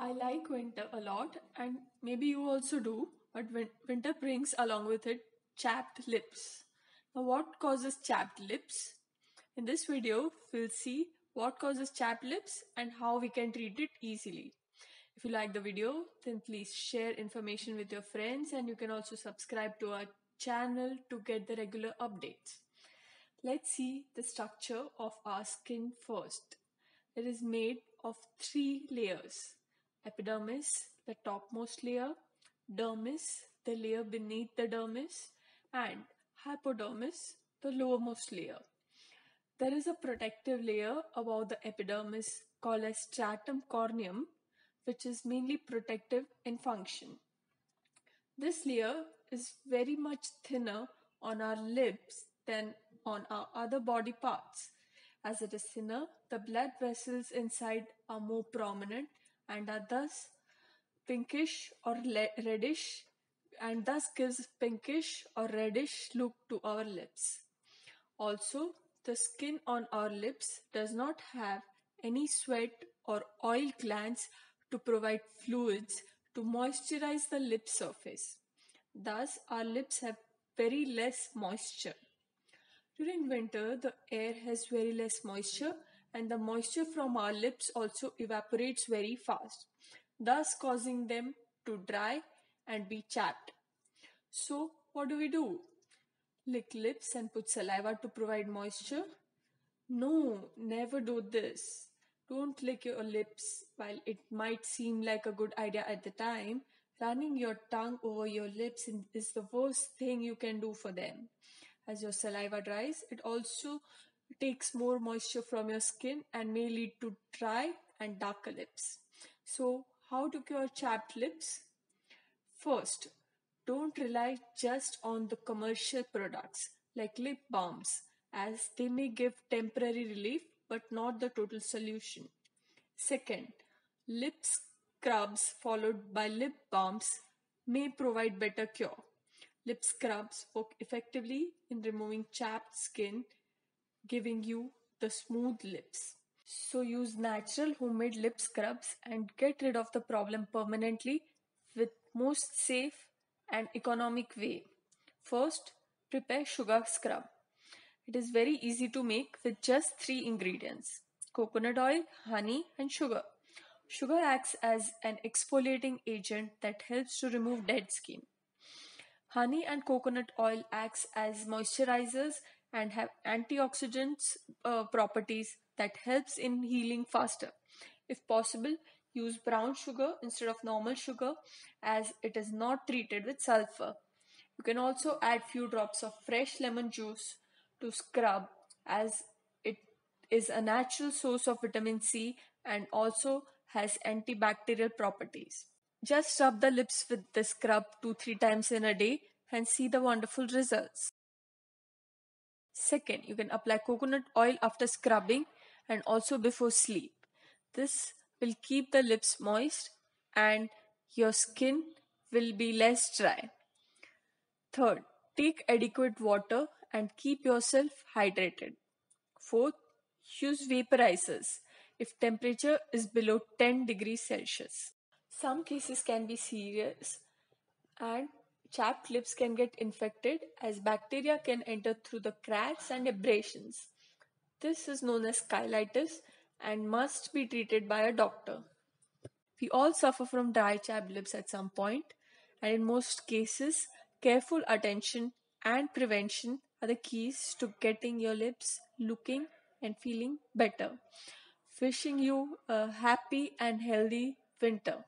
I like winter a lot, and maybe you also do, but winter brings along with it chapped lips. Now, what causes chapped lips? In this video, we'll see what causes chapped lips and how we can treat it easily. If you like the video, then please share information with your friends, and you can also subscribe to our channel to get the regular updates. Let's see the structure of our skin first. It is made of three layers: epidermis, the topmost layer, dermis, the layer beneath the dermis, and hypodermis, the lowermost layer. There is a protective layer above the epidermis called as stratum corneum, which is mainly protective in function. This layer is very much thinner on our lips than on our other body parts. As it is thinner, the blood vessels inside are more prominent and are thus pinkish or reddish, and thus gives pinkish or reddish look to our lips. Also, the skin on our lips does not have any sweat or oil glands to provide fluids to moisturize the lip surface. Thus, our lips have very less moisture. During winter, the air has very less moisture, and the moisture from our lips also evaporates very fast, thus causing them to dry and be chapped. So, what do we do? Lick lips and put saliva to provide moisture? No, never do this. Don't lick your lips. While it might seem like a good idea at the time, running your tongue over your lips is the worst thing you can do for them. As your saliva dries, it also takes more moisture from your skin and may lead to dry and darker lips. So, how to cure chapped lips? First, don't rely just on the commercial products like lip balms, as they may give temporary relief but not the total solution. Second, lip scrubs followed by lip balms may provide better cure. Lip scrubs work effectively in removing chapped skin, giving you the smooth lips. So use natural homemade lip scrubs and get rid of the problem permanently with most safe and economic way. First, prepare sugar scrub. It is very easy to make with just three ingredients: coconut oil, honey, and sugar. Sugar acts as an exfoliating agent that helps to remove dead skin. Honey and coconut oil acts as moisturizers and have antioxidants properties that helps in healing faster. If possible, use brown sugar instead of normal sugar, as it is not treated with sulfur. You can also add few drops of fresh lemon juice to scrub, as it is a natural source of vitamin C and also has antibacterial properties. Just rub the lips with the scrub 2-3 times in a day and see the wonderful results. Second, you can apply coconut oil after scrubbing and also before sleep. This will keep the lips moist and your skin will be less dry. Third, take adequate water and keep yourself hydrated. Fourth, use vaporizers if temperature is below 10 degrees Celsius. Some cases can be serious, and chapped lips can get infected as bacteria can enter through the cracks and abrasions. This is known as chylitis and must be treated by a doctor. We all suffer from dry chapped lips at some point, and in most cases, careful attention and prevention are the keys to getting your lips looking and feeling better. Wishing you a happy and healthy winter.